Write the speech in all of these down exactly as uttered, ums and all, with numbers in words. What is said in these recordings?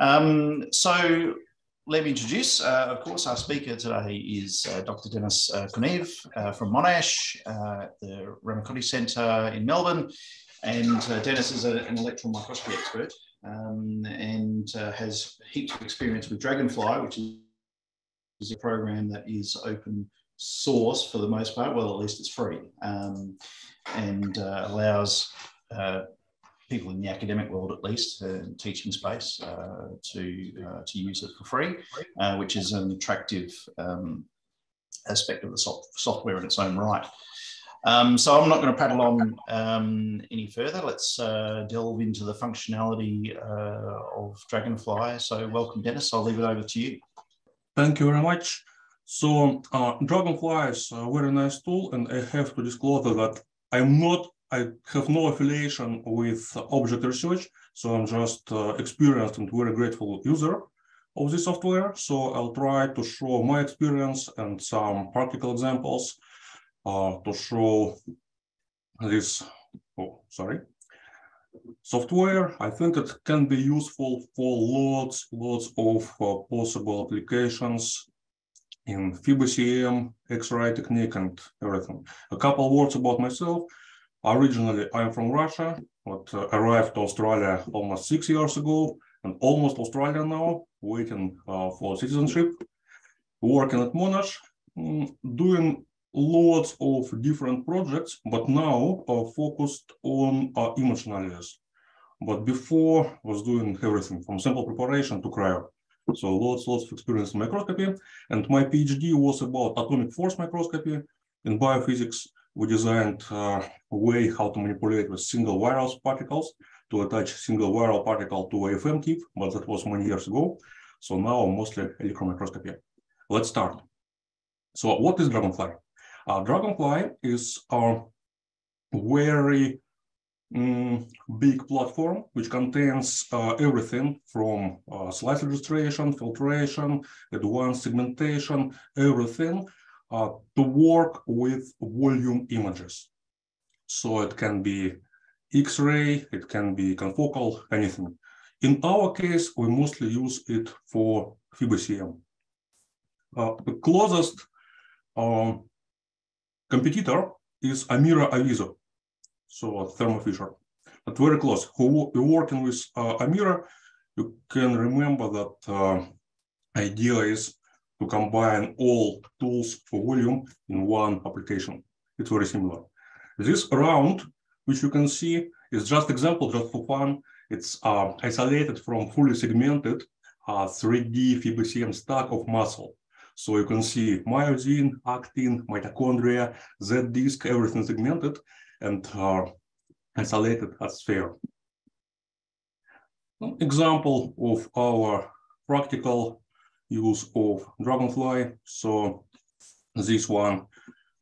Um, so let me introduce, uh, of course, our speaker today is uh, Doctor Dennis uh, Korneev uh, from Monash, uh, the Ramaciotti Centre in Melbourne. And uh, Dennis is a, an electron microscopy expert um, and uh, has heaps of experience with Dragonfly, which is a program that is open source for the most part. Well, at least it's free, um, and uh, allows uh, people in the academic world, at least, uh, teaching space, uh, to uh, to use it for free, uh, which is an attractive um, aspect of the soft software in its own right. Um, so I'm not going to prattle on um, any further. Let's uh, delve into the functionality uh, of Dragonfly. So welcome, Dennis. I'll leave it over to you. Thank you very much. So uh, Dragonfly is a very nice tool, and I have to disclose that I'm not I have no affiliation with Object Research, so I'm just uh, experienced and very grateful user of this software. So I'll try to show my experience and some practical examples uh, to show this, oh, sorry, software. I think it can be useful for lots, lots of uh, possible applications in P B C M, X-ray technique, and everything. A couple words about myself. Originally, I'm from Russia, but uh, arrived to Australia almost six years ago, and almost Australian now, waiting uh, for citizenship, working at Monash, doing lots of different projects, but now uh, focused on uh, image analysis. But before, was doing everything from sample preparation to cryo. So lots, lots of experience in microscopy, and my PhD was about atomic force microscopy in biophysics. We designed uh, a way how to manipulate with single viral particles to attach single viral particle to A F M tip, but that was many years ago. So now mostly electron microscopy. Let's start. So what is Dragonfly? Uh, Dragonfly is a very um, big platform which contains uh, everything from uh, slice registration, filtration, advanced segmentation, everything. Uh, to work with volume images. So it can be X-ray, it can be confocal, anything. In our case, we mostly use it for P B C M. Uh, the closest um, competitor is Amira Avizo, so Thermo Fisher, but very close. Who working with uh, Amira, you can remember that uh, idea is to combine all tools for volume in one application. It's very similar. This round, which you can see, is just example, just for fun. It's uh, isolated from fully segmented uh, three D P B C M stack of muscle. So you can see myosin, actin, mitochondria, Z-disc, everything segmented and uh, isolated as sphere. An example of our practical use of Dragonfly. So this one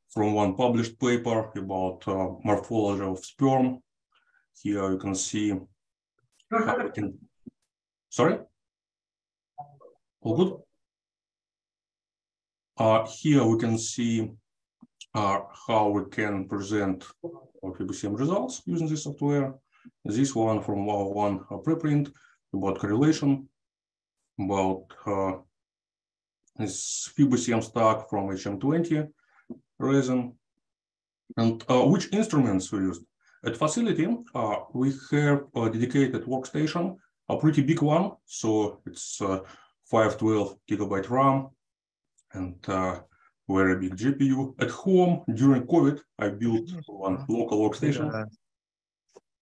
from one published paper about uh, morphology of sperm. Here you can see, how we can... sorry, all good. Uh, here we can see uh, how we can present our P B C M results using this software. This one from our one preprint about correlation, about uh, this P B C M stack from H M twenty resin, and uh, which instruments we used. At facility, uh, we have a dedicated workstation, a pretty big one. So it's uh, five twelve gigabyte RAM and uh, very big G P U. At home, during COVID, I built one local workstation. Uh,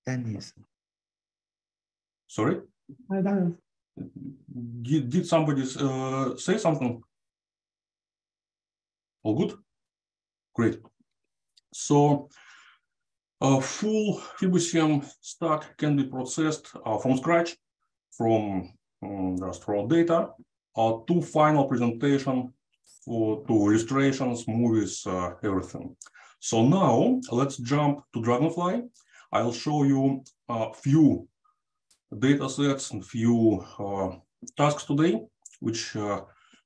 Dennis. Sorry? I don't. Did, did somebody uh, say something? All good? Great. So a full P B C M stack can be processed uh, from scratch, from um, just raw data uh, to final presentation, for, to illustrations, movies, uh, everything. So now let's jump to Dragonfly. I'll show you a few data sets and few uh, tasks today, which uh,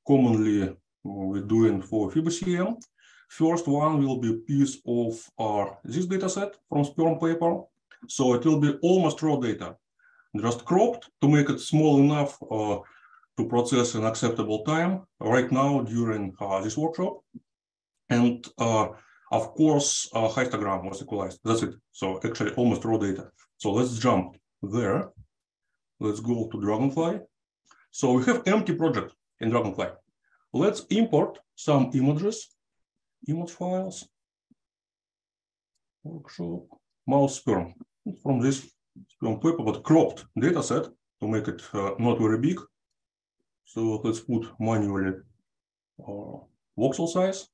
commonly we're doing for P B C M. First one will be a piece of uh, this data set from sperm paper. So it will be almost raw data. just cropped to make it small enough uh, to process in acceptable time right now during uh, this workshop. And uh, of course, uh, histogram was equalized. That's it. So actually almost raw data. So let's jump there. Let's go to Dragonfly. So we have empty project in Dragonfly. Let's import some images, image files, workshop, mouse sperm from this sperm paper, but cropped data set to make it uh, not very big. So let's put manually uh, voxel size.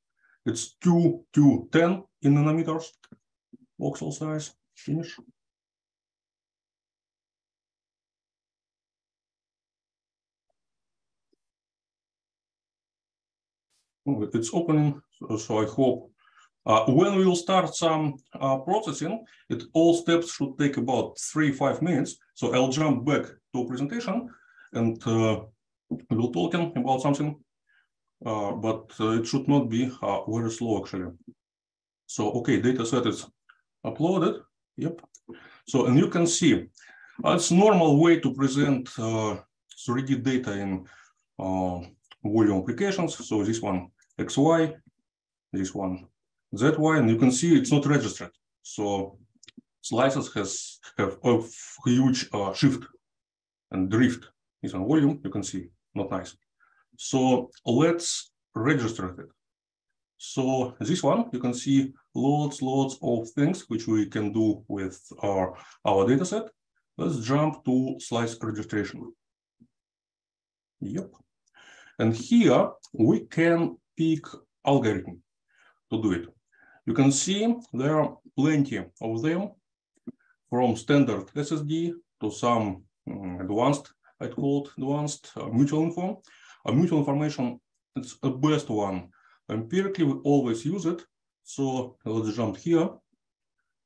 It's two to ten in nanometers. Voxel size, finish. It's opening, so I hope uh, when we will start some uh, processing, it all steps should take about three, five minutes. So I'll jump back to a presentation and uh, we'll talking about something, uh, but uh, it should not be uh, very slow actually. So, okay, data set is uploaded, yep. So, and you can see uh, it's normal way to present uh, three D data in uh, volume applications. So this one X Y, this one Z Y, and you can see it's not registered. So slices has have a huge uh, shift and drift is on volume. You can see, not nice. So let's register it. So this one, you can see loads, loads of things which we can do with our, our data set. Let's jump to slice registration. Yep. And here we can pick algorithm to do it. You can see there are plenty of them, from standard S S D to some advanced, I'd call it advanced uh, mutual info. Uh, mutual information, it's the best one. Empirically, we always use it. So let's jump here.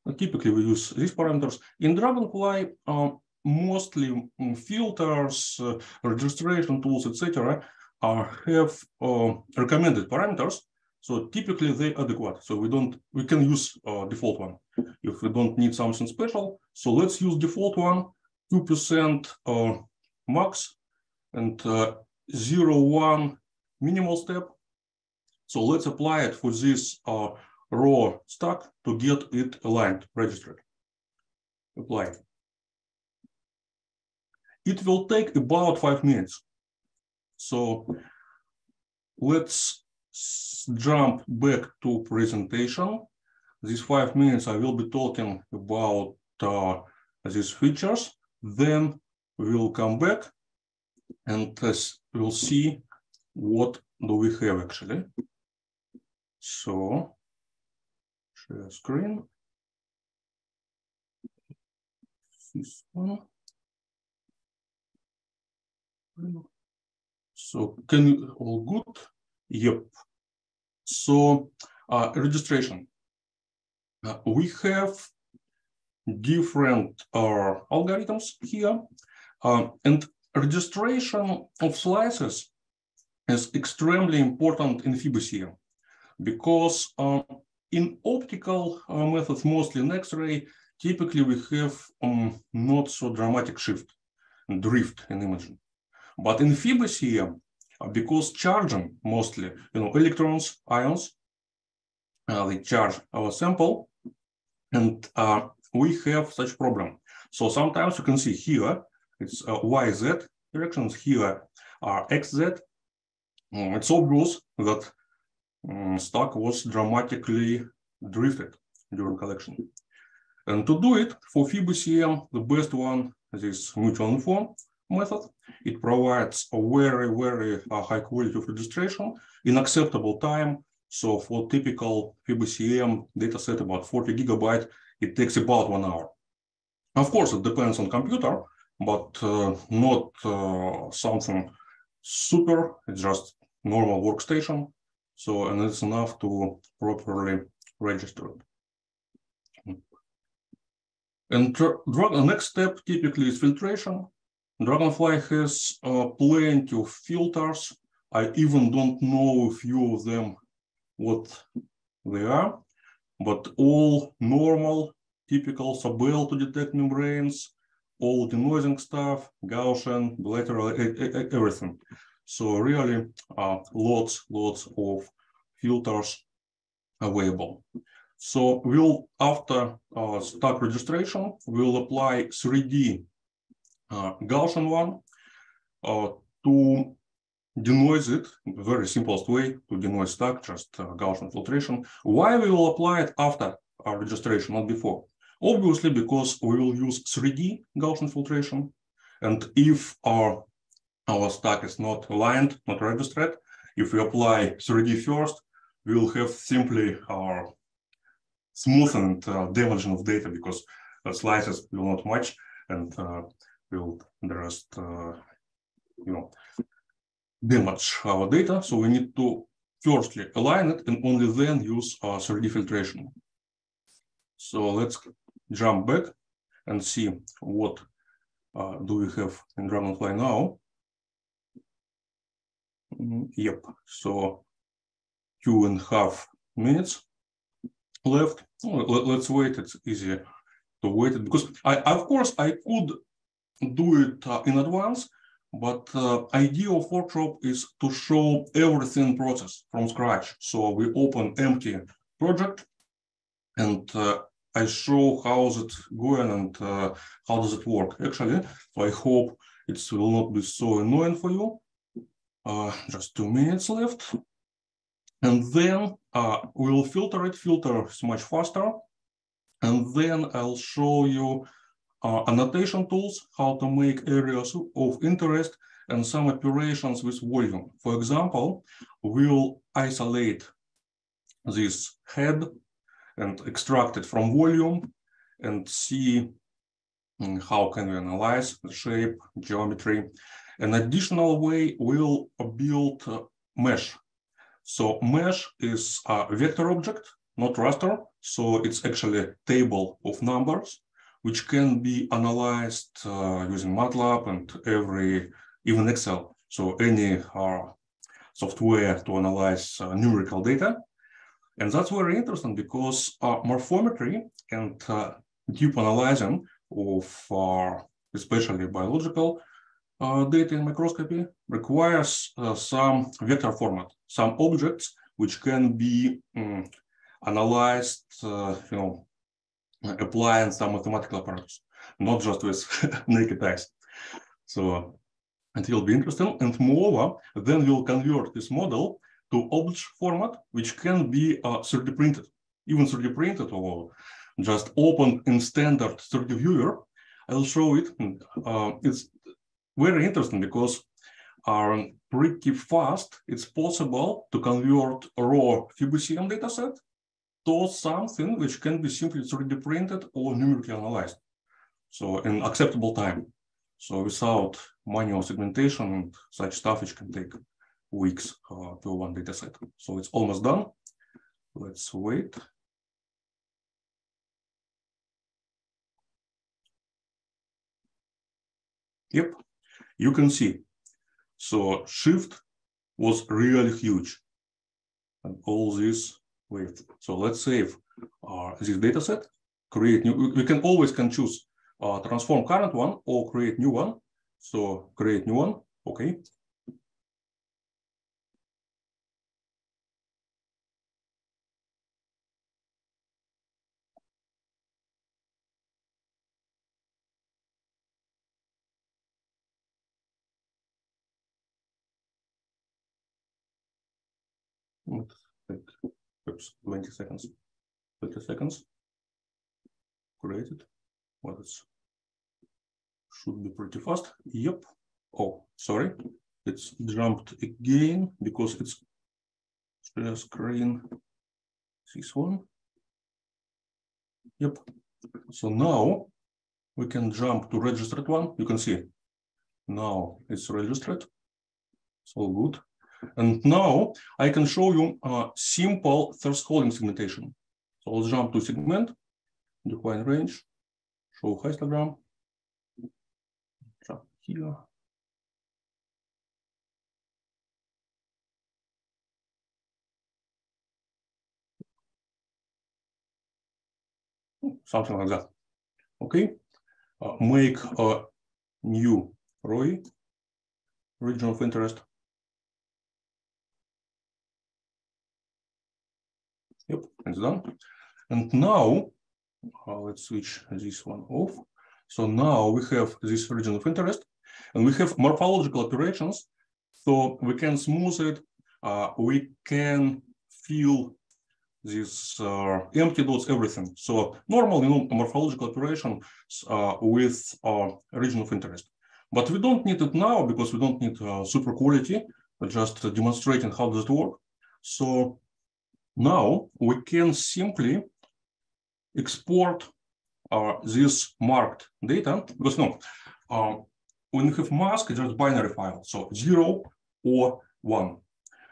Uh, typically, we use these parameters. In Dragonfly, uh, mostly um, filters, uh, registration tools, et cetera, are have uh, recommended parameters, so typically they are adequate. So we don't we can use uh, default one if we don't need something special. So let's use default one, two percent uh, max and uh, zero one minimal step. So let's apply it for this uh, raw stack to get it aligned, registered. Apply. It will take about five minutes. So let's jump back to presentation. These five minutes, I will be talking about uh, these features. Then we'll come back and uh, we'll see what do we have actually. So share screen. This one. So can you all good? Yep. So uh, registration. Uh, we have different uh, algorithms here, uh, and registration of slices is extremely important in P B C M because uh, in optical uh, methods, mostly in X-ray, typically we have um, not so dramatic shift and drift in imaging. But in P B C M, because charging mostly, you know, electrons, ions, uh, they charge our sample, and uh, we have such problem. So sometimes you can see here, it's uh, Y Z directions, here are X Z. Um, it's obvious that um, stack was dramatically drifted during collection. And to do it, for P B C M, the best one is this mutual inform method. It provides a very, very uh, high quality of registration in acceptable time. So for typical P B C M dataset, about forty gigabyte, it takes about one hour. Of course, it depends on computer, but uh, not uh, something super, it's just normal workstation. So, and it's enough to properly register it. And the next step typically is filtration. Dragonfly has uh, plenty of filters. I even don't know a few of them, what they are, but all normal, typical, subtle to detect membranes, all the merging stuff, Gaussian, bilateral, everything. So really uh, lots, lots of filters available. So we'll, after uh, start registration, we'll apply three D uh, Gaussian one uh, to denoise it, the very simplest way to denoise stack, just uh, Gaussian filtration. Why we will apply it after our registration, not before? Obviously, because we will use three D Gaussian filtration. And if our, our stack is not aligned, not registered, if we apply three D first, we will have simply our uh, smooth and uh, dimension of data, because uh, slices will not match, and uh, will the rest, uh, you know, damage our data. So we need to firstly align it and only then use uh, three D filtration. So let's jump back and see what uh, do we have in Dragonfly now. Yep, so two and a half minutes left. Let's wait. It's easier to wait it because I, of course, I could do it uh, in advance. But uh, idea of workshop is to show everything process from scratch. So we open empty project, and uh, I show how's it going and uh, how does it work actually. So I hope it will not be so annoying for you. Uh, just two minutes left, and then uh, we'll filter it. Filter is much faster, and then I'll show you Uh, annotation tools, how to make areas of interest, and some operations with volume. For example, we'll isolate this head and extract it from volume and see um, how can we analyze the shape, geometry. An additional way, we'll build uh, mesh. So mesh is a vector object, not raster. So it's actually a table of numbers, which can be analyzed uh, using MATLAB and every, even Excel. So any uh, software to analyze uh, numerical data. And that's very interesting because uh, morphometry and uh, deep analyzing of uh, especially biological uh, data in microscopy requires uh, some vector format, some objects which can be um, analyzed, uh, you know, applying some mathematical apparatus, not just with naked eyes. So it will be interesting. And moreover, then we'll convert this model to object format, which can be uh, three D printed, even three D printed or just open in standard three D viewer. I'll show it. Uh, it's very interesting because uh, pretty fast, it's possible to convert raw P B C M dataset to something which can be simply three D printed or numerically analyzed, so in acceptable time. So without manual segmentation and such stuff, which can take weeks uh, per one data set. So it's almost done. Let's wait. Yep, you can see. So shift was really huge, and all this. Wait, so let's save uh, this data set, create new. We can always can choose uh, transform current one or create new one. So create new one, okay. Let's take twenty seconds, thirty seconds, created. What is, should be pretty fast. Yep. Oh, sorry. It's jumped again because it's share screen this one. Yep. So now we can jump to registered one. You can see now it's registered. It's all good. And now I can show you a uh, simple thresholding segmentation. So let's jump to segment, define range, show histogram, jump here. Something like that. Okay. uh, make a new R O I, region of interest. Yep, it's done. And now uh, let's switch this one off. So now we have this region of interest, and we have morphological operations. So we can smooth it. Uh, we can fill these uh, empty dots, everything. So normal, you know, morphological operation uh, with uh, region of interest. But we don't need it now because we don't need uh, super quality, but just uh, demonstrating how does it work. So now we can simply export uh, this marked data, because no, uh, when you have mask, it's just binary file, so zero or one.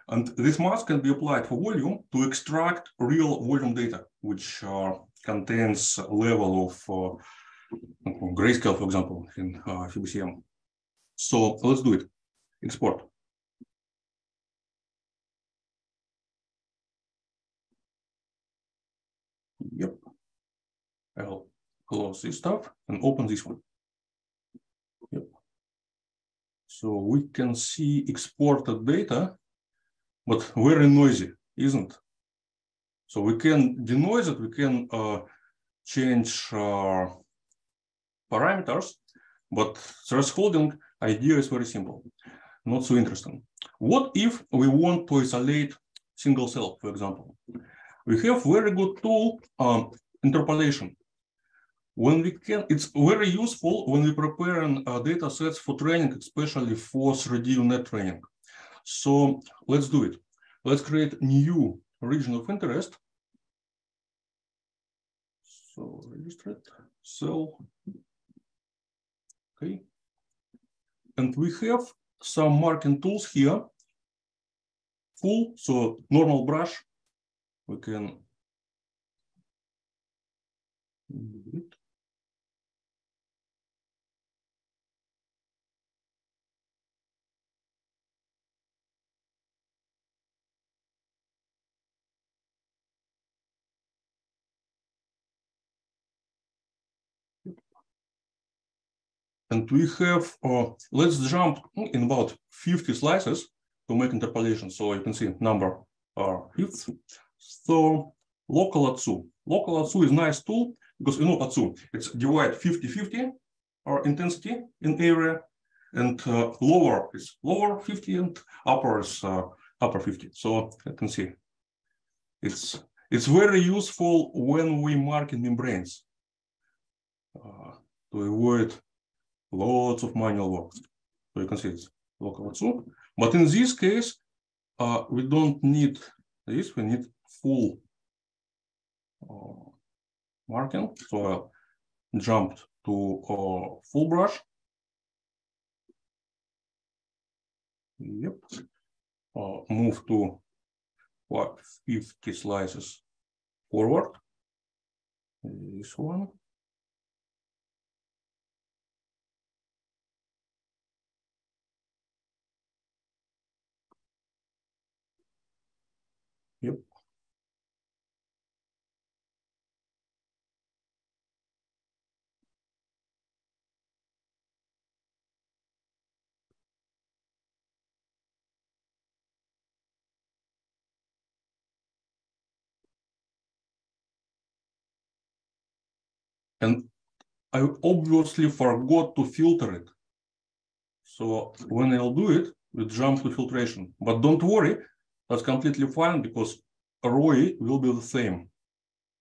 And this mask can be applied for volume to extract real volume data, which uh, contains a level of uh, grayscale, for example, in uh, P B C M. So let's do it. Export. Yep. I'll close this stuff and open this one. Yep. So we can see exported data, but very noisy, isn't it? So we can denoise it, we can uh, change uh, parameters, but thresholding idea is very simple, not so interesting. What if we want to isolate single cell, for example? We have very good tool, um, interpolation. When we can, it's very useful when we prepare uh, data sets for training, especially for three D U net training. So let's do it. Let's create new region of interest. So register it, cell. Okay. And we have some marking tools here. Full, so normal brush. We can do it. And we have, uh, let's jump in about fifty slices to make interpolation. So you can see number uh, fifth. So local A T S U. Local A T S U is a nice tool because, you know, A T S U, it's divide fifty fifty or intensity in area, and uh, lower is lower fifty and upper is uh, upper fifty. So you can see it's, it's very useful when we mark in membranes uh, to avoid lots of manual work. So you can see it's local A T S U. But in this case, uh, we don't need this, we need full uh, marking. So I jumped to uh, full brush. Yep. Uh, move to what, fifty slices forward. This one. Yep. And I obviously forgot to filter it. So when I'll do it, we jump to filtration. But don't worry, that's completely fine because R O I will be the same.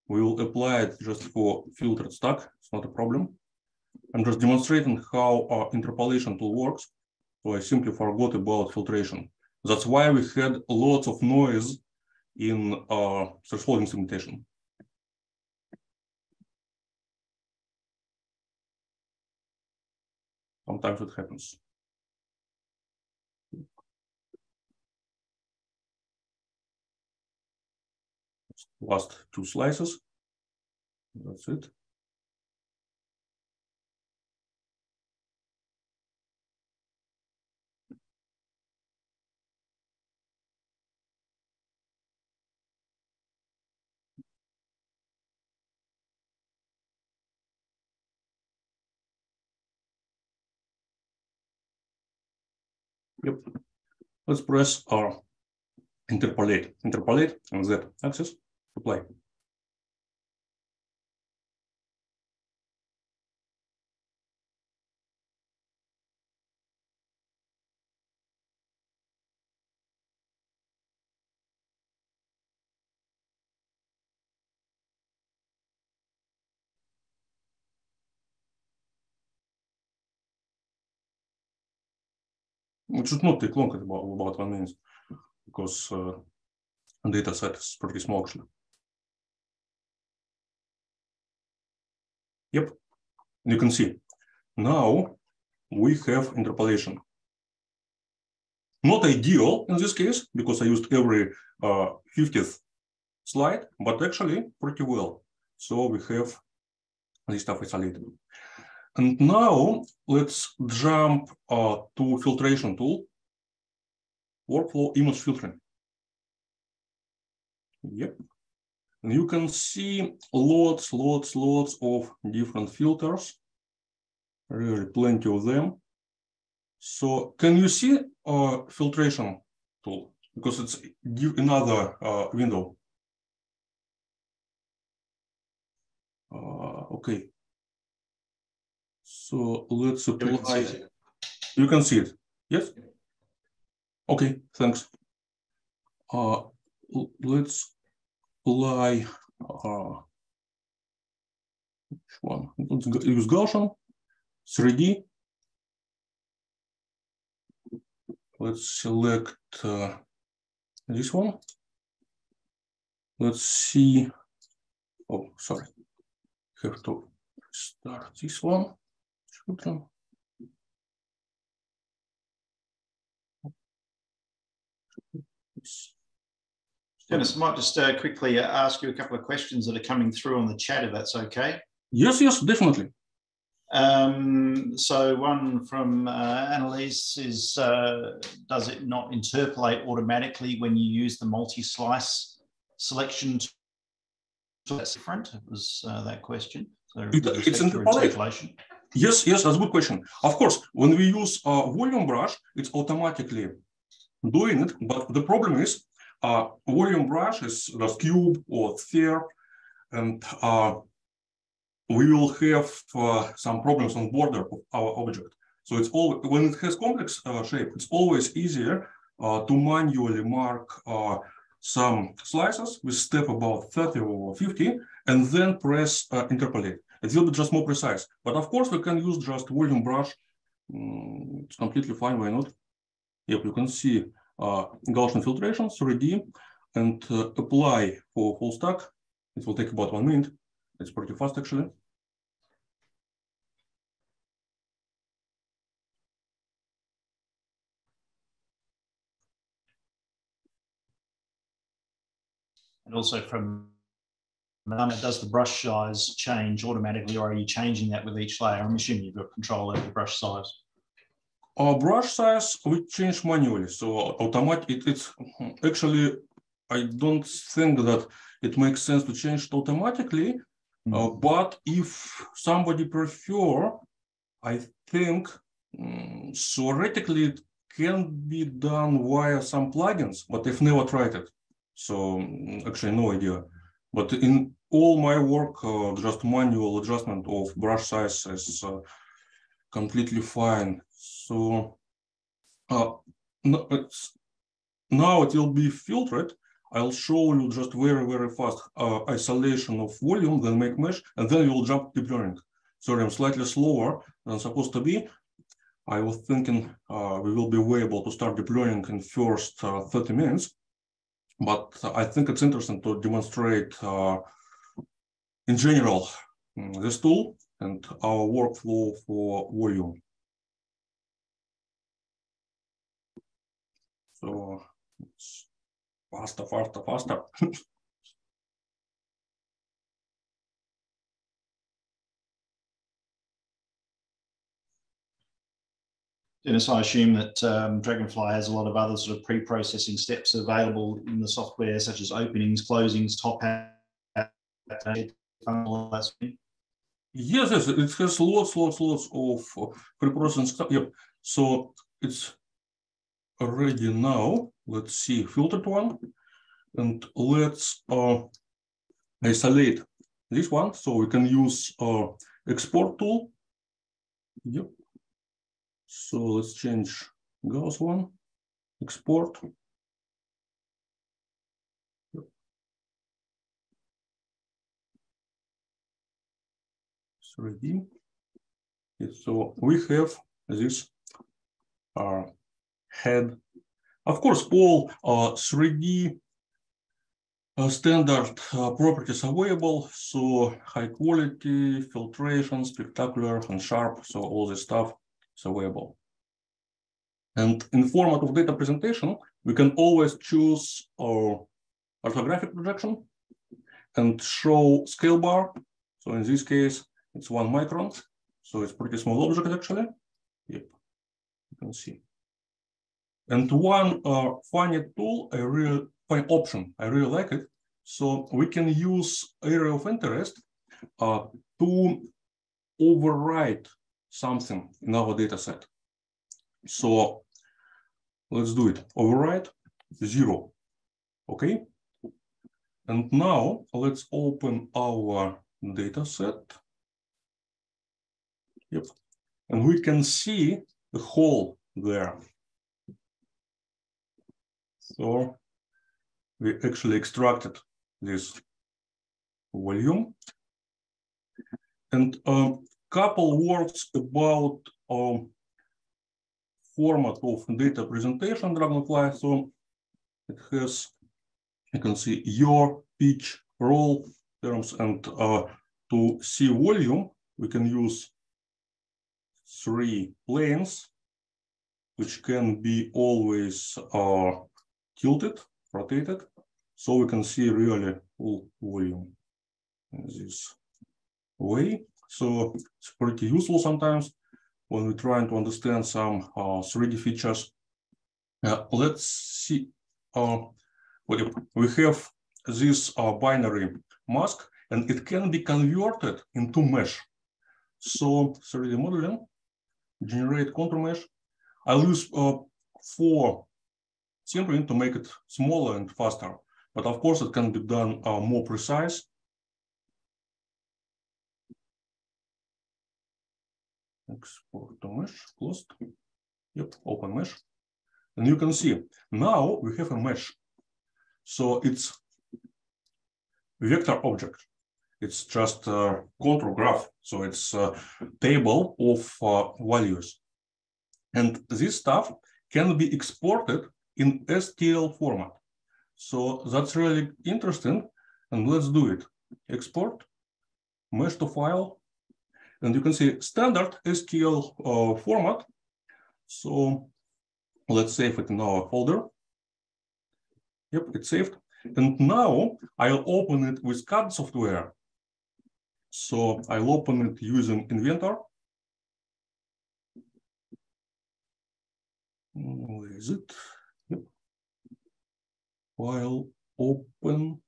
We will apply it just for filtered stack. It's not a problem. I'm just demonstrating how our interpolation tool works. So I simply forgot about filtration. That's why we had lots of noise in our thresholding segmentation. Sometimes it happens. Last two slices. That's it. Yep. Let's press R. Interpolate. Interpolate on Z axis. Apply. It should not take long, about, about one minute, because uh, the data set is pretty small, actually. Yep, you can see. Now we have interpolation. Not ideal in this case, because I used every uh, fiftieth slide, but actually pretty well. So we have this stuff isolated. And now let's jump uh, to filtration tool, workflow image filtering. Yep. And you can see lots, lots, lots of different filters, really plenty of them. So can you see uh, filtration tool? Because it's another uh, window. Uh, okay. So let's apply. You can see it. Yes. Okay. Thanks. Uh, let's apply. Uh, which one? Let's use Gaussian. three D. Let's select uh, this one. Let's see. Oh, sorry. Have to start this one. Okay. Dennis, might just uh, quickly ask you a couple of questions that are coming through on the chat, if that's okay. Yes, yes, definitely. Um, so one from uh, Annalise is, uh, does it not interpolate automatically when you use the multi-slice selection? That's different, it was uh, that question. So it, it's interpolation. Yes, yes, that's a good question. Of course, when we use a uh, volume brush, it's automatically doing it. But the problem is, uh, volume brush is the cube or sphere, and uh, we will have uh, some problems on border of our object. So it's all when it has complex uh, shape, it's always easier uh, to manually mark uh, some slices with step about thirty or fifty, and then press uh, interpolate. It will be just more precise. But of course, we can use just volume brush. Mm, it's completely fine, why not? Yep, you can see uh, Gaussian filtration, three D, and uh, apply for full stack. It will take about one minute. It's pretty fast, actually. And also from Um, does the brush size change automatically, or are you changing that with each layer? I'm assuming you've got control over the brush size. Our brush size we change manually, so automatic. It, it's actually I don't think that it makes sense to change it automatically. Mm-hmm. uh, but if somebody prefer, I think um, theoretically it can be done via some plugins, but I've never tried it, so actually no idea. But in all my work, uh, just manual adjustment of brush size is uh, completely fine. So uh, no, it's, now it will be filtered. I'll show you just very, very fast uh, isolation of volume, then make mesh, and then you'll jump to deep learning. Sorry, I'm slightly slower than I'm supposed to be. I was thinking uh, we will be able to start deep learning in first uh, thirty minutes. But I think it's interesting to demonstrate, uh, in general, this tool and our workflow for volume. So faster, faster, faster. Dennis, I assume that um, Dragonfly has a lot of other sort of pre-processing steps available in the software, such as openings, closings, top hat, all that stuff. Yes, yes, it has lots, lots, lots of pre-processing stuff. Yep. So it's ready now. Let's see, filtered one. And let's uh, isolate this one. So we can use uh, export tool. Yep. So let's change Gauss one, export. Yep. It's ready. Yes, so we have this uh, head. Of course, all uh, three D uh, standard uh, properties available. So high quality, filtration, spectacular, and sharp. So all this stuff is available. And in format of data presentation, we can always choose our orthographic projection and show scale bar. So in this case, it's one micron. So it's pretty small object actually. Yep, you can see. And one uh, funny tool, a real fine option, I really like it. So we can use area of interest uh, to overwrite something in our data set. So let's do it. Overwrite zero. Okay. And now let's open our data set. Yep. And we can see the hole there. So we actually extracted this volume. And a um, couple words about um, format of data presentation Dragonfly. So it has, you can see your pitch, role terms, and uh, to see volume, we can use three planes, which can be always uh, tilted, rotated, so we can see really all volume in this way. So it's pretty useful sometimes when we're trying to understand some uh, three D features. Uh, let's see. Uh, we have this uh, binary mask, and it can be converted into mesh. So three D modeling. Generate contour mesh. I'll use uh, four sampling to make it smaller and faster, but of course it can be done uh, more precise. Export to mesh, closed. Yep, open mesh. And you can see now we have a mesh. So it's vector object. It's just a contour graph. So it's a table of uh, values. And this stuff can be exported in S T L format. So that's really interesting. And let's do it. Export, mesh to file. And you can see standard S T L uh, format. So let's save it in our folder. Yep, it's saved. And now I'll open it with C A D software. So I'll open it using Inventor. Where is it? Yep. File, open,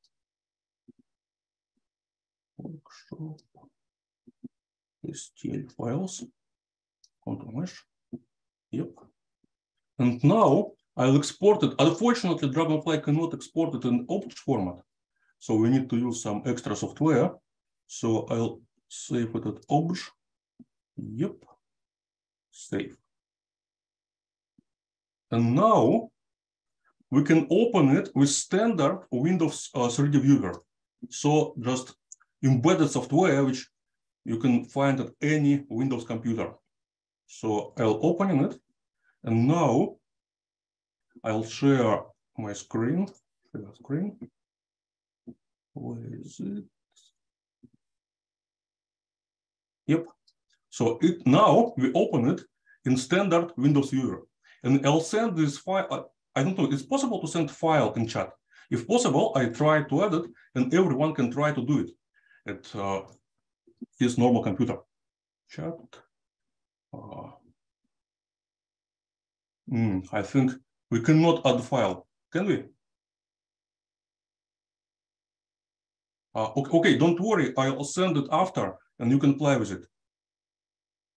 workshop, S T L files, contour mesh. Yep. And now I'll export it. Unfortunately, Dragonfly cannot export it in object format. So we need to use some extra software. So I'll save it at obj. Yep. Save. And now we can open it with standard Windows uh, three D viewer. So just embedded software, which you can find at any Windows computer. So I'll open it. And now I'll share my screen. Share screen. Where is it? Yep. So it, now we open it in standard Windows viewer. And I'll send this file. I don't know, it's possible to send file in chat. If possible, I try to add it, and everyone can try to do it at uh, his normal computer. Chat. Uh, mm, I think we cannot add file, can we? Uh, okay, okay, don't worry, I'll send it after, and you can play with it.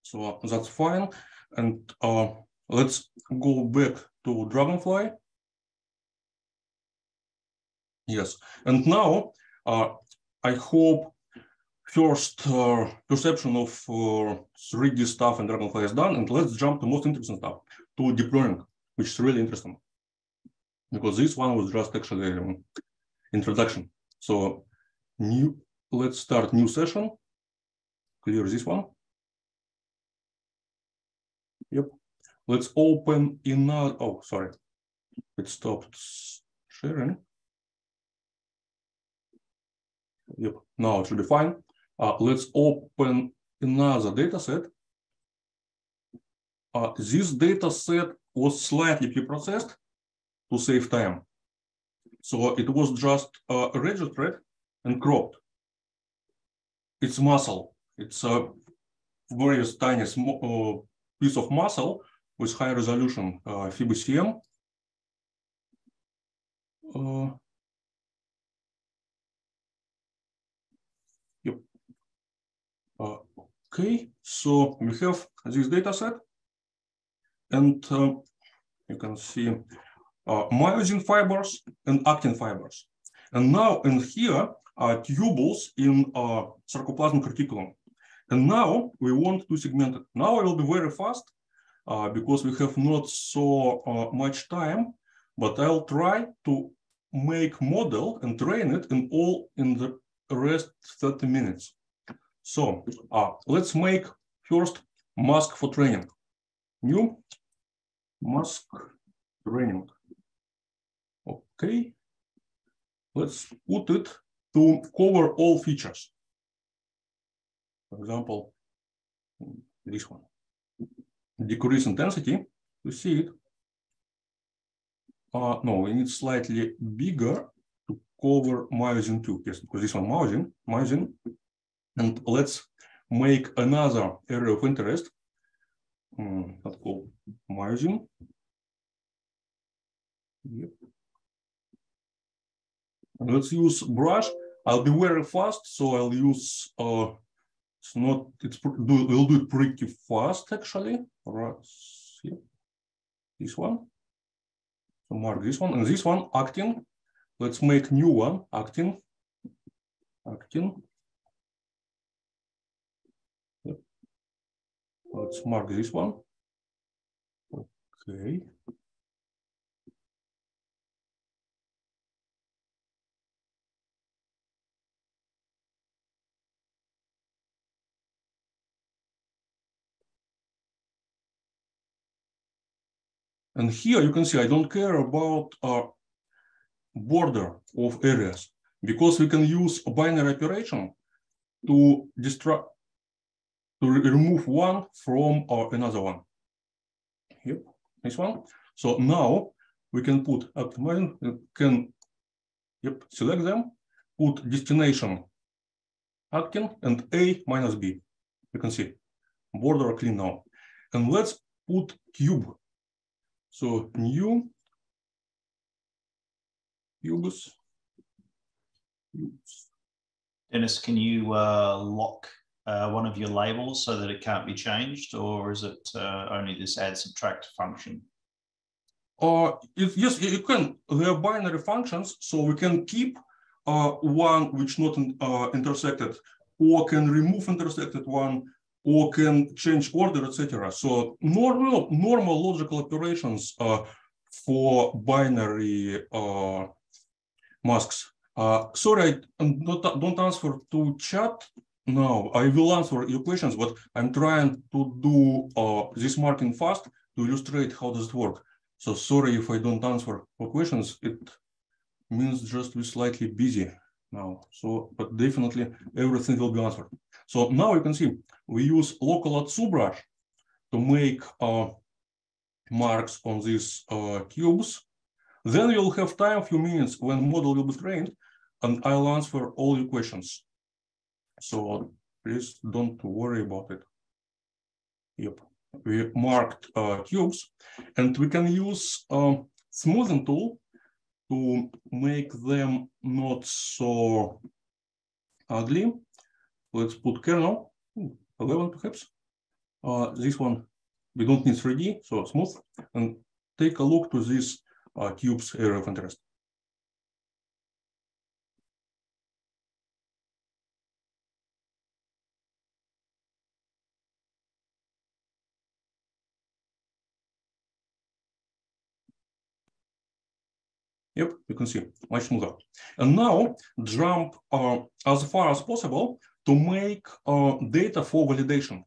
So uh, that's fine. And uh, let's go back to Dragonfly. Yes, and now uh, I hope first uh, perception of uh, three D stuff in Dragonfly is done, and let's jump to most interesting stuff, to deep learning, which is really interesting, because this one was just actually um, introduction. So new, let's start new session, clear this one. Yep, let's open another, oh, sorry, it stopped sharing. Yep, now it should be fine. Uh, let's open another data set. Uh, this data set was slightly pre-processed to save time. So it was just uh, registered and cropped. It's muscle. It's a very tiny uh, piece of muscle with high resolution uh, P B C M. Uh, Yep. Uh, okay, so we have this data set, and uh, you can see uh, myosin fibers and actin fibers. And now in here are tubules in uh, sarcoplasmic reticulum. And now we want to segment it. Now I will be very fast uh, because we have not so uh, much time, but I'll try to make model and train it in all in the rest thirty minutes. So uh, let's make first mask for training. New mask training. Okay. Let's put it to cover all features. For example, this one. Decrease intensity. You see it. Uh, no, we need slightly bigger. Cover myosin too, yes, because this one myosin, myosin. And let's make another area of interest. Mm, that's called myosin. Yep. And let's use brush. I'll be very fast, so I'll use. Uh, it's not. It's do, we'll do it pretty fast actually. Right. Yep. This one. So mark this one and this one acting. Let's make new one, actin, actin. Yep. Let's mark this one. Okay. And here you can see I don't care about uh, border of areas, because we can use a binary operation to distract, to re remove one from or another one. Yep, this one. So now we can put optimize, can yep, select them, put destination actin and A minus B. You can see border clean now. And let's put cube. So new Cubes. Cubes. Dennis, can you uh, lock uh, one of your labels so that it can't be changed, or is it uh, only this add subtract function? Uh, if, yes, you can. They are binary functions, so we can keep uh, one which not uh, intersected, or can remove intersected one, or can change order, et cetera. So normal, normal logical operations uh, for binary uh, masks. Uh, sorry, I not, don't answer to chat now. I will answer your questions, but I'm trying to do uh, this marking fast to illustrate how does it work. So sorry if I don't answer for questions. It means just we're slightly busy now. So, but definitely everything will be answered. So now you can see we use local Atsu brush to make uh, marks on these uh, cubes. Then you'll have time, a few minutes, when model will be trained, and I'll answer all your questions. So please don't worry about it. Yep, we marked uh, cubes, and we can use uh, smoothing tool to make them not so ugly. Let's put kernel, eleven perhaps, uh, this one. We don't need three D, so smooth. And take a look to this uh, cube's area of interest. Yep, you can see much smoother. And now jump uh, as far as possible to make uh, data for validation.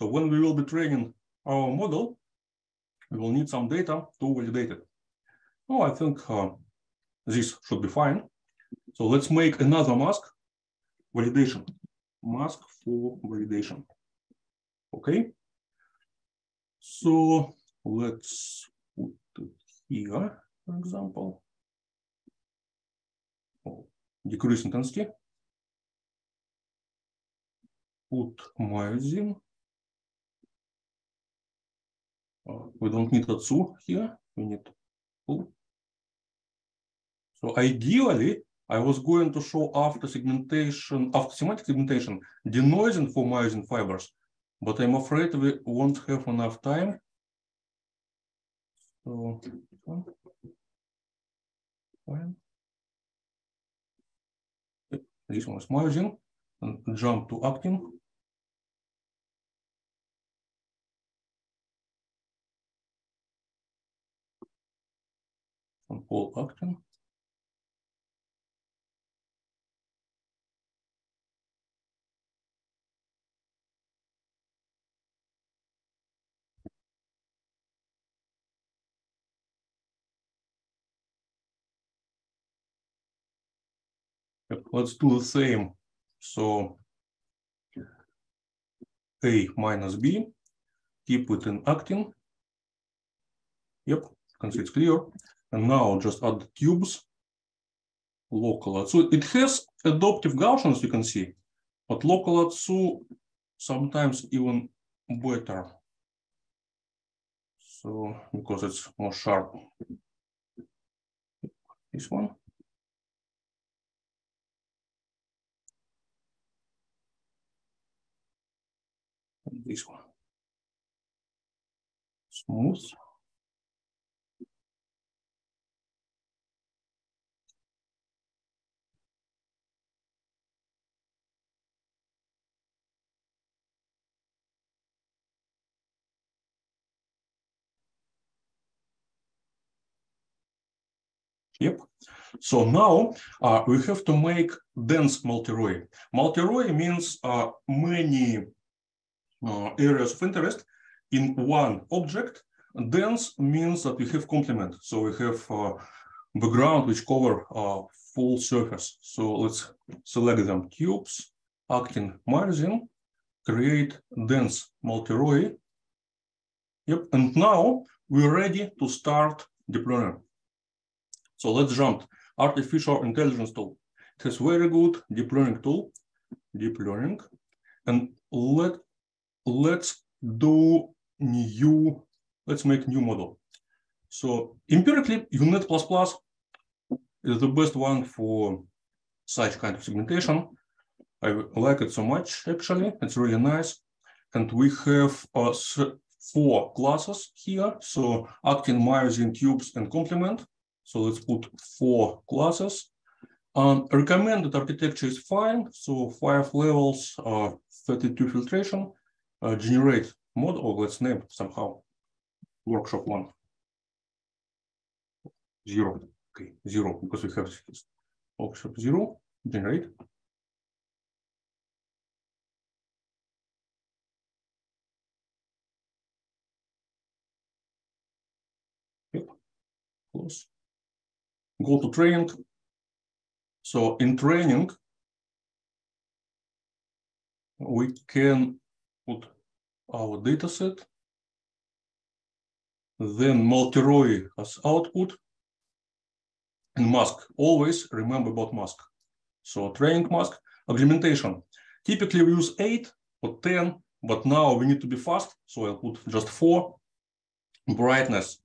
So when we will be training our model, we will need some data to validate it. Oh, I think uh, this should be fine. So let's make another mask validation. Mask for validation. Okay. So let's put it here. For example, oh, decrease intensity, put myosine. Uh, we don't need Atsu here, we need pull. So ideally, I was going to show after segmentation, after semantic segmentation, denoising for myosin fibers, but I'm afraid we won't have enough time. So, fine. This one is myosin, and jump to actin. And all actin. Let's do the same. So A minus B, keep it in actin. Yep, you can see it's clear. And now just add the tubes local. So it has adoptive Gaussians, you can see, but local Atsu sometimes even better. So because it's more sharp. This one. This one, smooth. Yep. So now uh, we have to make dense multi-row. Multi-row means uh, many Uh, areas of interest in one object. Dense means that we have complement. So we have uh, background which cover uh, full surface. So let's select them, cubes, actin, myosin, create dense multi-row. Yep, and now we're ready to start deployment. So let's jump artificial intelligence tool. It has very good deep learning tool, deep learning, and let Let's do new, let's make new model. So empirically, U-net plus plus is the best one for such kind of segmentation. I like it so much, actually. It's really nice. And we have uh, four classes here. So actin, myosin, tubes, and complement. So let's put four classes. Um, recommended architecture is fine. So five levels, uh, thirty-two filtration. Uh, generate model, or let's name it somehow workshop one. Zero, okay, zero, because we have workshop zero, generate. Yep, close. Go to training. So in training, we can put our data set, then multi-row as output, and mask. Always remember about mask. So training mask, augmentation. Typically we use eight or ten, but now we need to be fast. So I'll put just four. Brightness,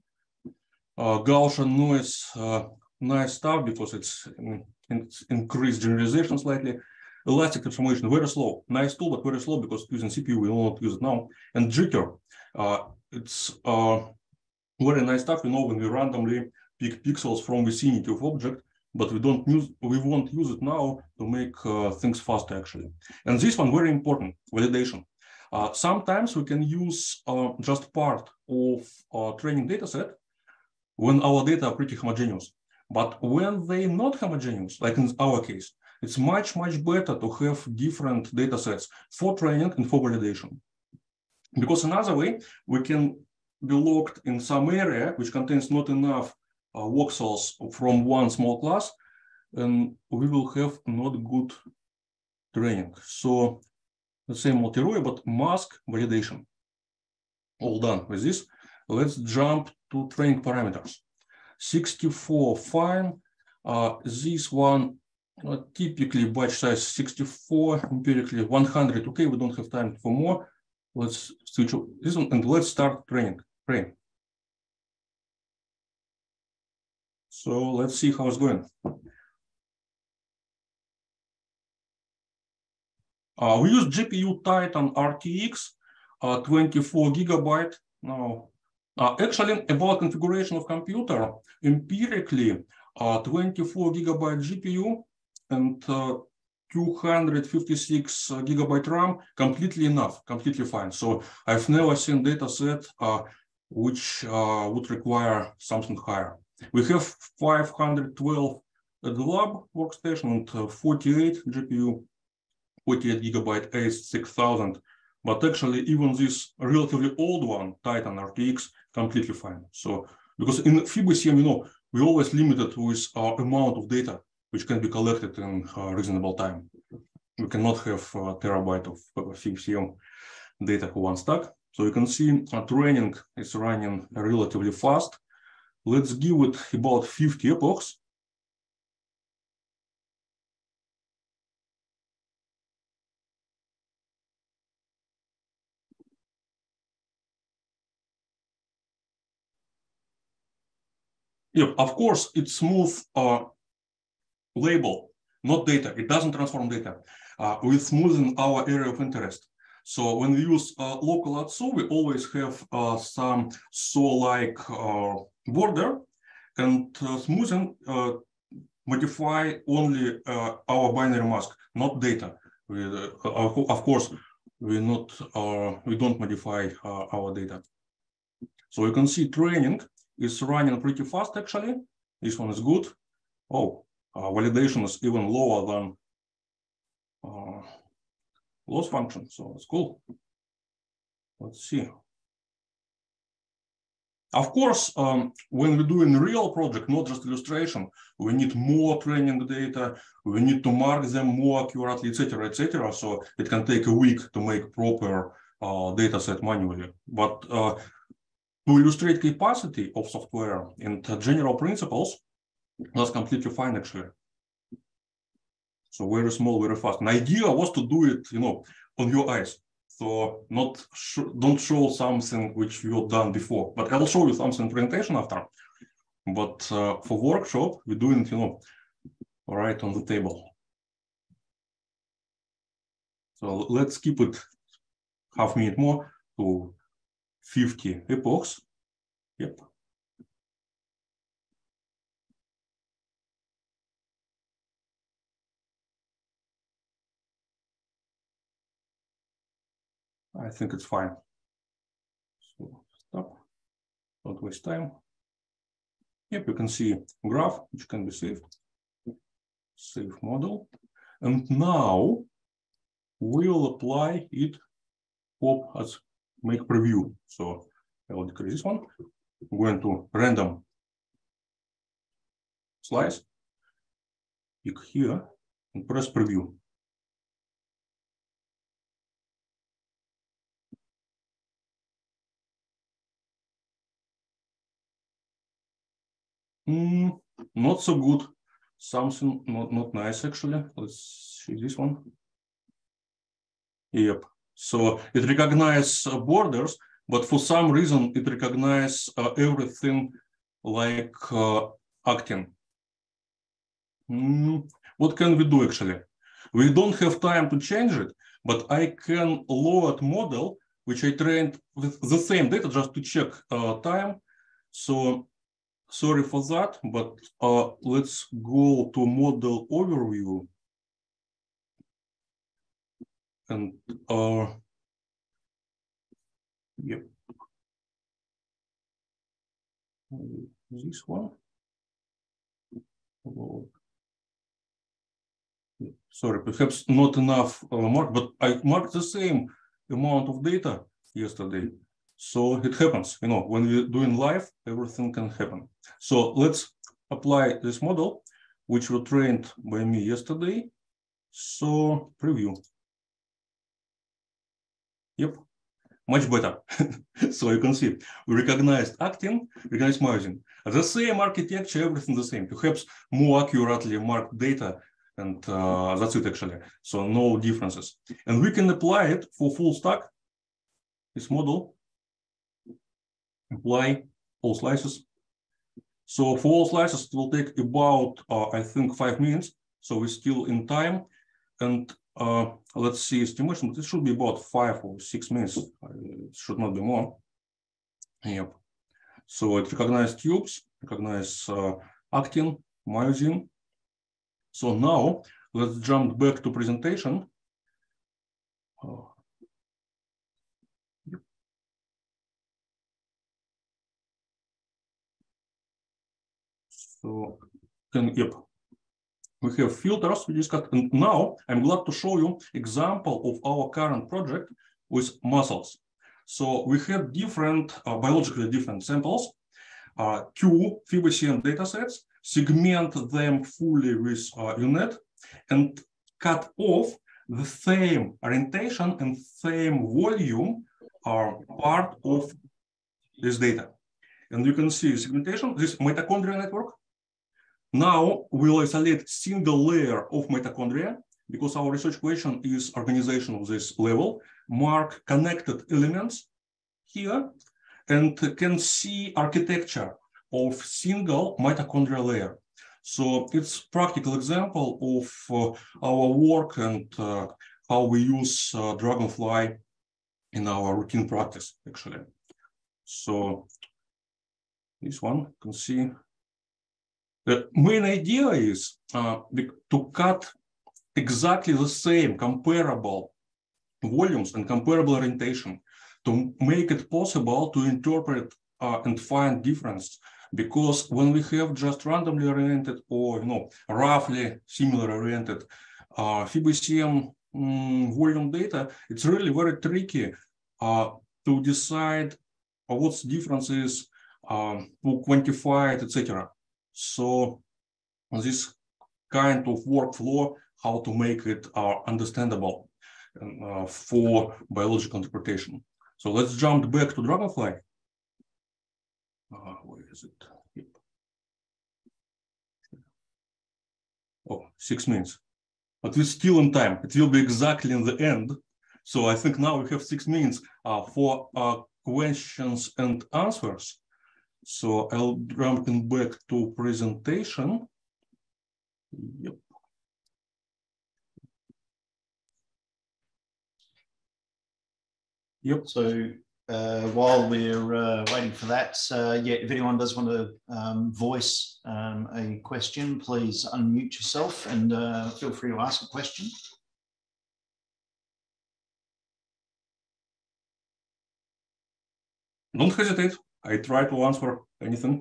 uh, Gaussian noise, uh, nice stuff because it's, it's increased generalization slightly. Elastic transformation, very slow. Nice tool, but very slow because using C P U, we will not use it now. And jitter, uh, it's uh, very nice stuff, you know, when we randomly pick pixels from vicinity of object, but we don't use, we won't use it now to make uh, things faster actually. And this one very important, validation. Uh, sometimes we can use uh, just part of uh, training data set when our data are pretty homogeneous. But when they're not homogeneous, like in our case, it's much, much better to have different data sets for training and for validation. Because another way, we can be locked in some area which contains not enough uh, voxels from one small class, and we will have not good training. So let's say multi-row, but mask validation. All done with this. Let's jump to training parameters. sixty-four, fine. Uh, this one, uh, typically batch size sixty-four, empirically one hundred. Okay, we don't have time for more. Let's switch to this one and let's start training. Train. So let's see how it's going. Uh, we use G P U Titan R T X, uh, twenty-four gigabyte. Now, uh, actually, about configuration of computer, empirically, uh, twenty-four gigabyte G P U and uh, two hundred fifty-six gigabyte RAM, completely enough, completely fine. So I've never seen data set uh, which uh, would require something higher. We have five hundred twelve at the lab workstation and uh, forty-eight G P U. forty-eight gigabyte A six thousand, but actually even this relatively old one, Titan R T X, completely fine. So, because in P B C M, you know, we always limited with our amount of data which can be collected in uh, reasonable time. We cannot have a terabyte of uh, P B C M data for one stack. So you can see our training is running relatively fast. Let's give it about fifty epochs. Yeah, of course, it's smooth uh, label, not data. It doesn't transform data. Uh, we smoothen our area of interest. So when we use uh, local atso, we always have uh, some so-like uh, border, and uh, smoothen uh, modify only uh, our binary mask, not data. We, uh, of course, we not uh, we don't modify uh, our data. So you can see training. It's running pretty fast, actually. This one is good. Oh, uh, validation is even lower than uh, loss function, so it's cool. Let's see. Of course, um, when we do in real project, not just illustration, we need more training data. We need to mark them more accurately, et cetera, et cetera. So it can take a week to make proper uh, data set manually, but. Uh, To illustrate capacity of software and general principles, that's completely fine actually. So very small, very fast. The idea was to do it, you know, on your eyes. So not sh don't show something which you've done before, but I'll show you something presentation after. But uh, for workshop, we're doing it, you know, right on the table. So let's keep it half minute more to fifty epochs. Yep. I think it's fine. So stop. Don't waste time. Yep, you can see graph which can be saved. Save model. And now we'll apply it pop as make preview. So I will decrease this one. I'm going to random slice, click here and press preview. Mm, not so good. Something not, not nice actually. Let's see this one. Yep. So it recognizes uh, borders, but for some reason it recognizes uh, everything like uh, actin. Mm, what can we do actually? We don't have time to change it, but I can load model, which I trained with the same data just to check uh, time. So sorry for that, but uh, let's go to model overview. And uh, yep, this one. Sorry, perhaps not enough uh, mark, but I marked the same amount of data yesterday. So it happens, you know, when we're doing live, everything can happen. So let's apply this model, which was trained by me yesterday. So preview. Yep, much better. So you can see we recognized actin, recognized myosin. The same architecture, everything the same. Perhaps more accurately marked data, and uh, that's it actually. So no differences. And we can apply it for full stack, this model. Apply all slices. So for all slices, it will take about, uh, I think, five minutes. So we're still in time. And Uh, let's see estimation. It should be about five or six minutes. It should not be more. Yep. So it recognizes tubes, recognizes uh, actin, myosin. So now let's jump back to presentation. Oh. Yep. So then, yep. We have filters we discussed, and now I'm glad to show you example of our current project with muscles. So we had different, uh, biologically different samples, uh, two P B C M datasets, segment them fully with uh, U net, and cut off the same orientation and same volume are part of this data. And you can see segmentation, this mitochondrial network. Now we'll isolate single layer of mitochondria because our research question is organization of this level. Mark connected elements here and can see architecture of single mitochondrial layer. So it's practical example of uh, our work and uh, how we use uh, Dragonfly in our routine practice actually. So this one you can see. The main idea is uh, to cut exactly the same comparable volumes and comparable orientation to make it possible to interpret uh, and find difference. Because when we have just randomly oriented or, you know, roughly similar oriented uh, P B C M um, volume data, it's really very tricky uh, to decide what's differences, uh, to quantify it, et cetera. So this kind of workflow, how to make it uh, understandable uh, for biological interpretation. So let's jump back to Dragonfly. Uh, where is it? Yep. Oh, six minutes. But we're still in time. It will be exactly in the end. So I think now we have six minutes uh, for uh, questions and answers. So I'll jump back to presentation. Yep. Yep. So uh, while we're uh, waiting for that, uh, yeah, if anyone does want to um, voice um, a question, please unmute yourself and uh, feel free to ask a question. Don't hesitate. I try to answer anything.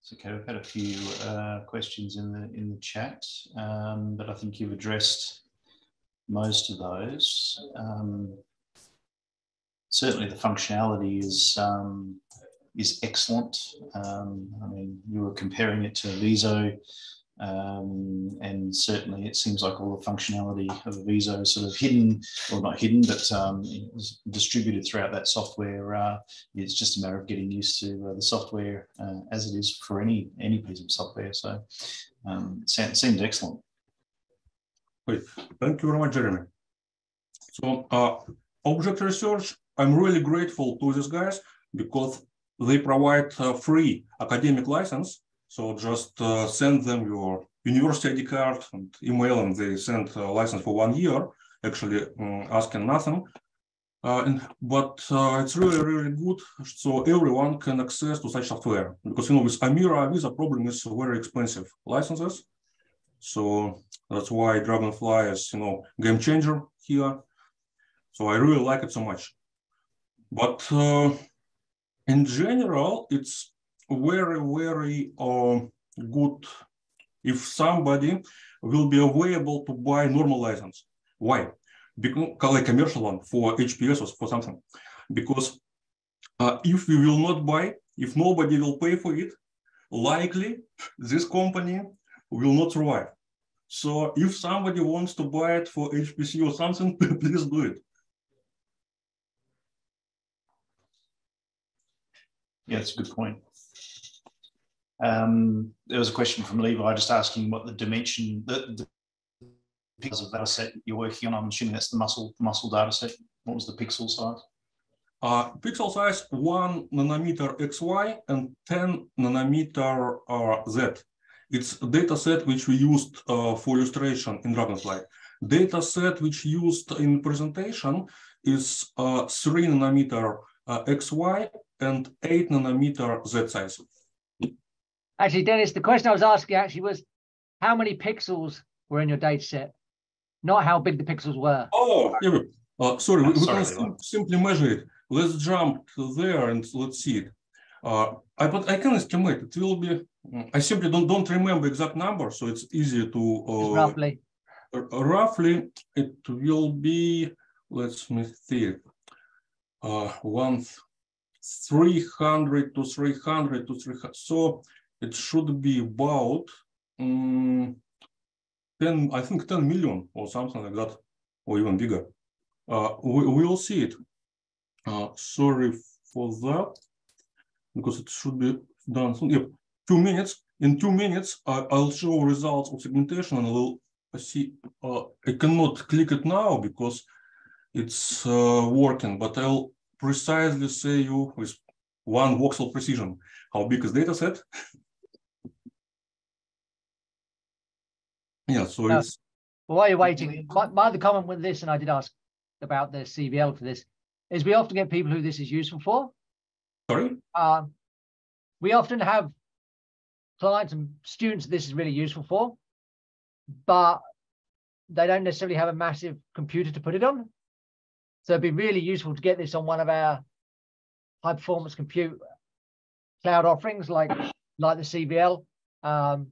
It's okay. We've had a few uh, questions in the in the chat, um, but I think you've addressed most of those. Um, certainly, the functionality is um, is excellent. Um, I mean, you were comparing it to Avizo. Um, and certainly it seems like all the functionality of Avizo is sort of hidden, or not hidden, but um, distributed throughout that software. Uh, it's just a matter of getting used to uh, the software uh, as it is for any any piece of software. So um, it seems excellent. Great. Thank you very much, Jeremy. So uh, Object Research, I'm really grateful to these guys because they provide a free academic license. So just uh, send them your university I D card and email, and they sent a license for one year, actually um, asking nothing. Uh, and, but uh, it's really, really good, so everyone can access to such software. Because, you know, with Amira Avizo, problem is very expensive licenses. So that's why Dragonfly is, you know, game changer here. So I really like it so much. But uh, in general, it's very, very uh, good if somebody will be available to buy normal license. Why? Because, like commercial one for H P S or for something. Because uh, if we will not buy, if nobody will pay for it, likely this company will not survive. So if somebody wants to buy it for H P C or something, please do it. Yeah, that's a good point. Um, there was a question from Levi just asking what the dimension, the, the pixels of data set you're working on. I'm assuming that's the muscle, the muscle data set. What was the pixel size? Uh, pixel size one nanometer X Y and ten nanometer uh, Z. It's a data set which we used uh, for illustration in Dragonfly. Data set which used in presentation is uh, three nanometer uh, X Y and eight nanometer Z size. Actually, Dennis, the question I was asking actually was how many pixels were in your data set, not how big the pixels were. Oh, yeah. uh, sorry, we, we sorry, can no. simply measure it. Let's jump there and let's see it. Uh, I, but I can estimate it will be. I simply don't don't remember exact number, so it's easy to uh, roughly. Roughly, it will be. Let's me see. Uh, one three hundred to three hundred to three hundred. So it should be about um, ten. I think ten million or something like that, or even bigger. Uh, we will see it. Uh, sorry for that, because it should be done. So, yep. Two minutes. In two minutes, uh, I'll show results of segmentation, and I'll see. Uh, I cannot click it now because it's uh, working, but I'll precisely say you with one voxel precision how big is data set. Yeah. So no. it's. Well, while you're waiting, my, my other comment with this, and I did ask about the C V L for this, is we often get people who this is useful for. Sorry. Uh, we often have clients and students this is really useful for, but they don't necessarily have a massive computer to put it on. So it'd be really useful to get this on one of our high performance compute cloud offerings like, like the C V L, um,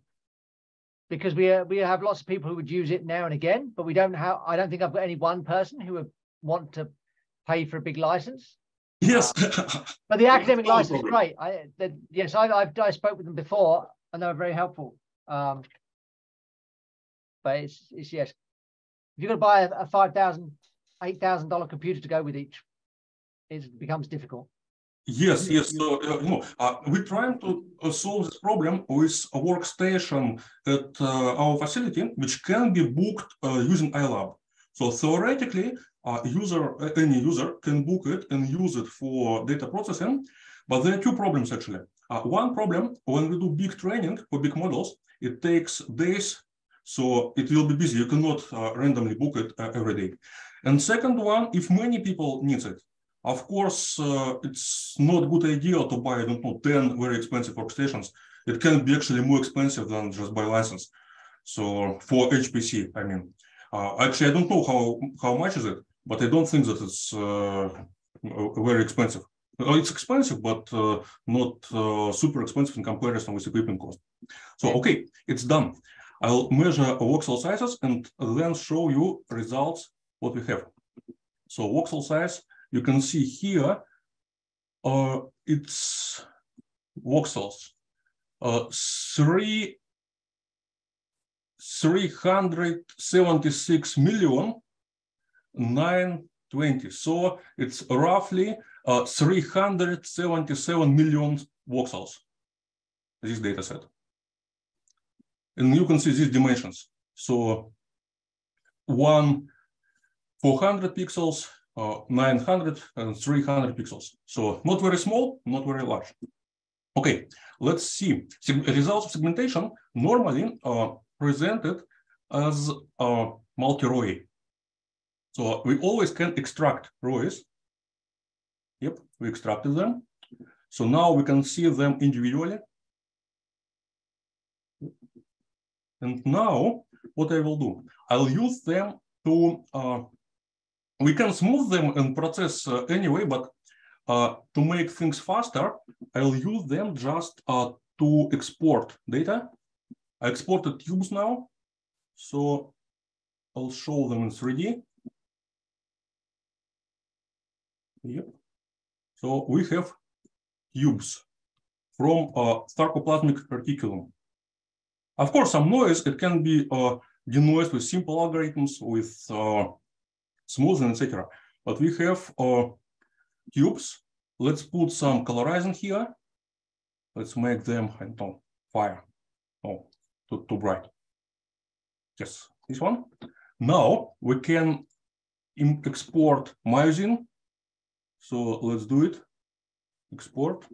because we, uh, we have lots of people who would use it now and again, but we don't have, I don't think I've got any one person who would want to pay for a big license. Yes. Uh, but the academic license is great. I, the, yes, I, I've, I spoke with them before. And they were very helpful, um, but it's, it's yes. If you're going to buy a, a five thousand, eight thousand dollar computer to go with each, it becomes difficult. Yes, yes. So uh, you know, uh, we're trying to uh, solve this problem with a workstation at uh, our facility, which can be booked uh, using iLab. So theoretically, uh, user any user can book it and use it for data processing. But there are two problems actually. Uh, one problem, when we do big training for big models, it takes days, so it will be busy. You cannot uh, randomly book it uh, every day. And second one, if many people need it, of course, uh, it's not a good idea to buy, I don't know, ten very expensive workstations. It can be actually more expensive than just buy license. So for H P C, I mean, uh, actually, I don't know how, how much is it, but I don't think that it's uh, very expensive. It's expensive, but uh, not uh, super expensive in comparison with equipment cost. So, okay, it's done. I'll measure voxel sizes and then show you results, what we have. So voxel size, you can see here, uh, it's voxels, uh, three, three hundred seventy-six million nine hundred twenty. So it's roughly Uh, three hundred seventy-seven million voxels, this data set. And you can see these dimensions. So one four hundred pixels, uh, nine hundred and three hundred pixels. So not very small, not very large. Okay, let's see. Results of segmentation. Normally, uh, presented as uh, multi-R O I. So we always can extract R O Is. Yep, we extracted them. So now we can see them individually. And now what I will do, I'll use them to, uh, we can smooth them and process uh, anyway, but uh, to make things faster, I'll use them just uh, to export data. I exported tubes now, so I'll show them in three D. Yep. So we have tubes from a sarcoplasmic reticulum. Of course, some noise, it can be uh, denoised with simple algorithms, with uh, smoothing, et cetera. But we have uh, tubes. Let's put some colorizing here. Let's make them, I don't know, fire. Oh, too, too bright. Yes, this one. Now we can export myosin. So let's do it. Export.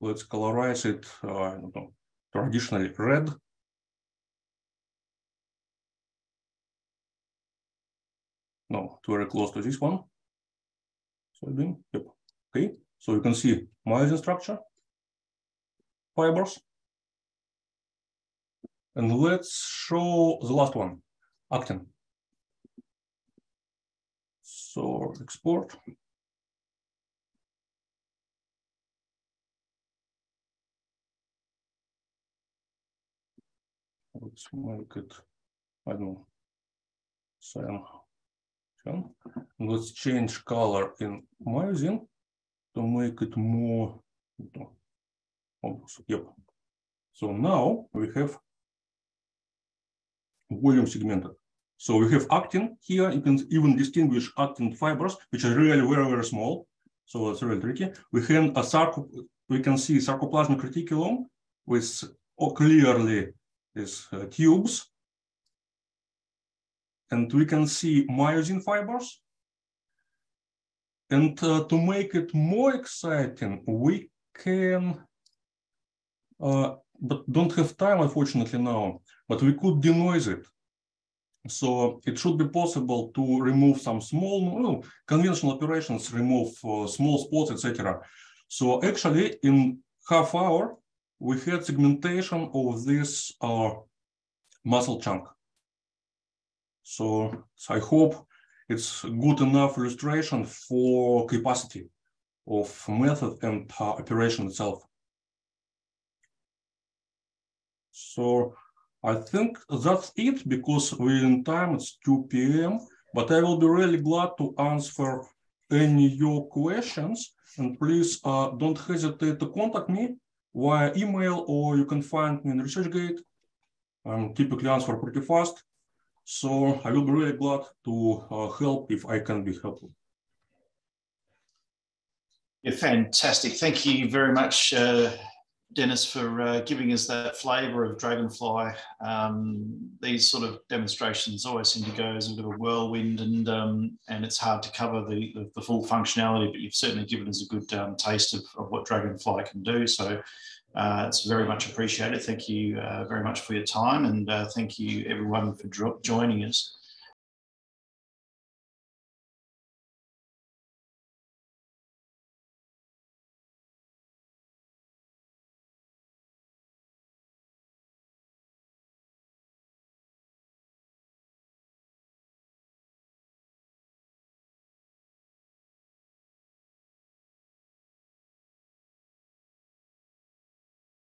Let's colorize it, uh, I don't know, traditionally red. No, it's very close to this one. Soybean, yep, okay. So you can see myosin structure, fibers. And let's show the last one, actin. So export. Let's make it, I don't know, cyan. Let's change color in myosin to make it more obvious. Yep. So now we have volume segmented. So we have actin here. You can even distinguish actin fibers, which are really very, very small. So it's really tricky. We can, a sarco we can see sarcoplasmic reticulum with clearly these uh, tubes. And we can see myosin fibers. And uh, to make it more exciting, we can, uh, but don't have time, unfortunately, now, but we could denoise it. So it should be possible to remove some small, well, conventional operations, remove uh, small spots, et cetera. So actually, in half hour, we had segmentation of this uh, muscle chunk. So, so I hope it's good enough illustration for capacity of method and uh, operation itself. So I think that's it, because we're in time, it's two P M, but I will be really glad to answer any of your questions. And please uh, don't hesitate to contact me via email, or you can find me in ResearchGate. I'm typically answer pretty fast. So I will be really glad to uh, help if I can be helpful. Yeah, fantastic. Thank you very much, uh, Dennis, for uh, giving us that flavour of Dragonfly. Um, these sort of demonstrations always seem to go as a bit of a whirlwind, and um, and it's hard to cover the, the, the full functionality, but you've certainly given us a good um, taste of, of what Dragonfly can do. So Uh, it's very much appreciated. Thank you uh, very much for your time, and uh, thank you everyone for joining us.